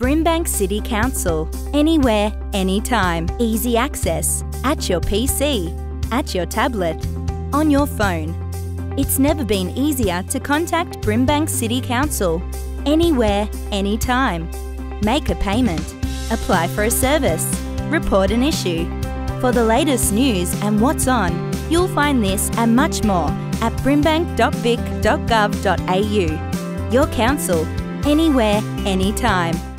Brimbank City Council. Anywhere, anytime. Easy access. At your PC. At your tablet. On your phone. It's never been easier to contact Brimbank City Council. Anywhere, anytime. Make a payment. Apply for a service. Report an issue. For the latest news and what's on, you'll find this and much more at brimbank.vic.gov.au. Your council. Anywhere, anytime.